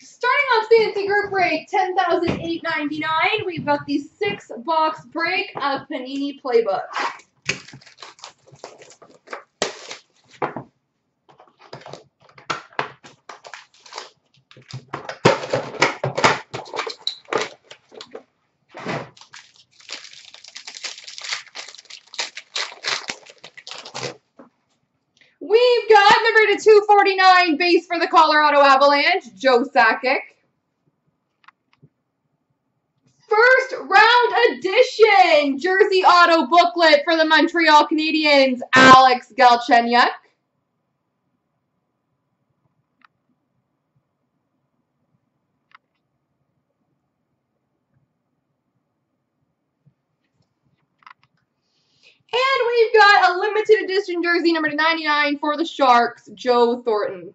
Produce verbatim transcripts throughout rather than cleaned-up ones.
Starting off Fantasy Group Break ten thousand eight hundred ninety-nine, we've got the six-box break of Panini Playbook. two forty-nine base for the Colorado Avalanche, Joe Sakic. First round edition, jersey auto booklet for the Montreal Canadiens, Alex Galchenyuk. And we've got a limited edition jersey number ninety-nine for the Sharks, Joe Thornton.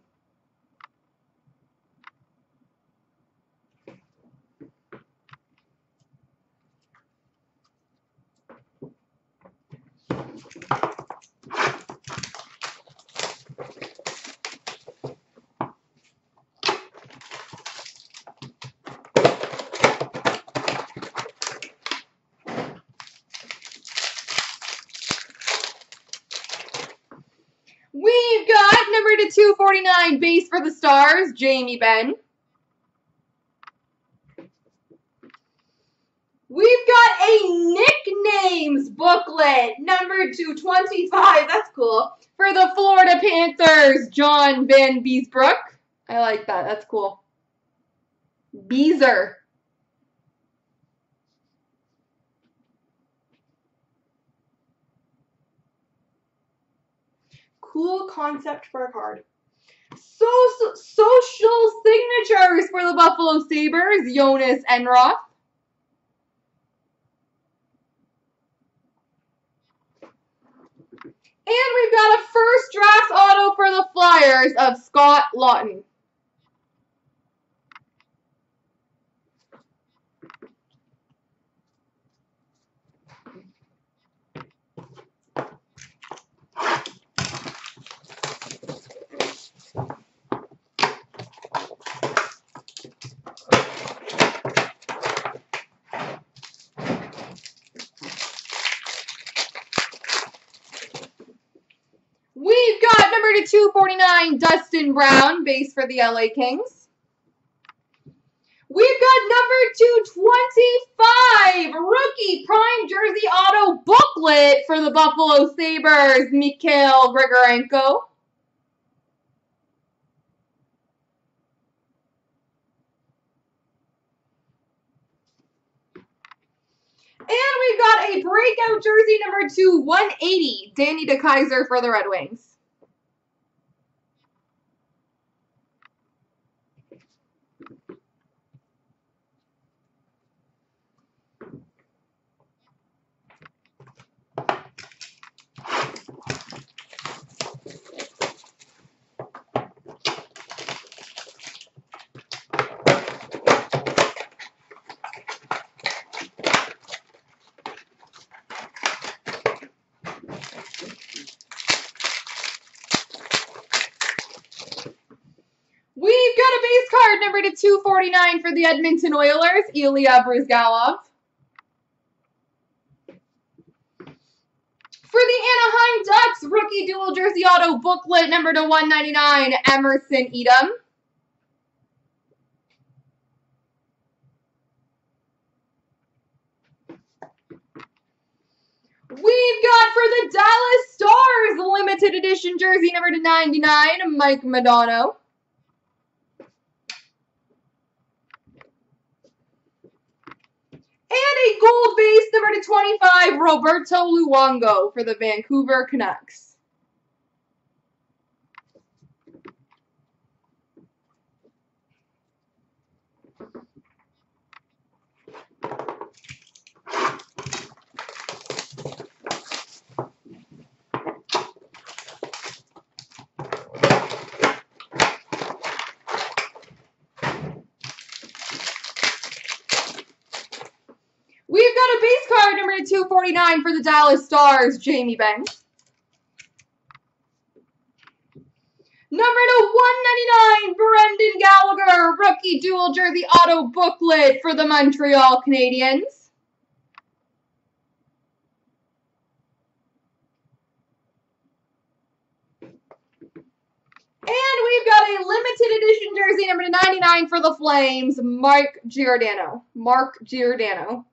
We've got number to two forty-nine base for the Stars, Jamie Benn. We've got a nicknames booklet, number two twenty-five, that's cool, for the Florida Panthers, John Van Beesbrook. I like that, that's cool. Beezer. Cool concept for a card. So, so, social signatures for the Buffalo Sabres, Jonas Enroth. And we've got a first draft auto for the Flyers of Scott Lawton. two forty-nine, Dustin Brown, base for the L A Kings. We've got number two twenty-five, rookie prime jersey auto booklet for the Buffalo Sabres, Mikhail Grigorenko. And we've got a breakout jersey number two one eighty, Danny DeKaiser for the Red Wings. Number to two forty-nine for the Edmonton Oilers, Ilya Bryzgalov. For the Anaheim Ducks, rookie dual jersey auto booklet number to one ninety-nine, Emerson Etem. We've got for the Dallas Stars limited edition jersey number to ninety-nine, Mike Modano. And a gold base, number to twenty-five, Roberto Luongo for the Vancouver Canucks. two forty-nine for the Dallas Stars, Jamie Benn. Number to one ninety-nine, Brendan Gallagher, Rookie Dual Jersey Auto Booklet for the Montreal Canadiens. And we've got a limited edition jersey number ninety-nine for the Flames, Mike Giordano. Mark Giordano.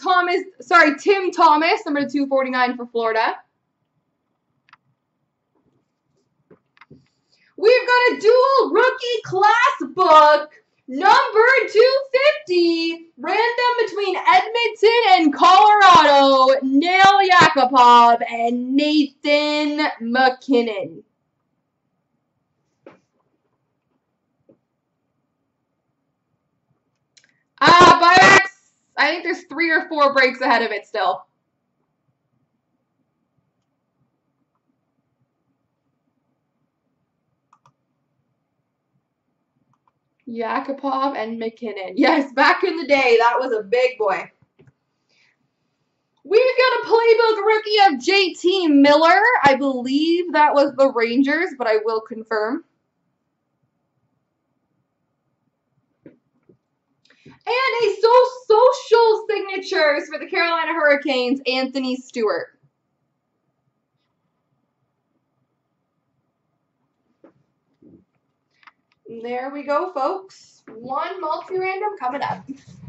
Thomas, sorry, Tim Thomas, number two forty-nine for Florida. We've got a dual rookie class book, number two fifty, random between Edmonton and Colorado, Neil Yakupov and Nathan McKinnon. Ah, uh, by I think there's three or four breaks ahead of it still. Yakupov and McKinnon. Yes, back in the day, that was a big boy. We've got a playbook rookie of J T Miller. I believe that was the Rangers, but I will confirm. And a so social signatures for the Carolina Hurricanes, Anthony Stewart. And there we go, folks. One multi-random coming up.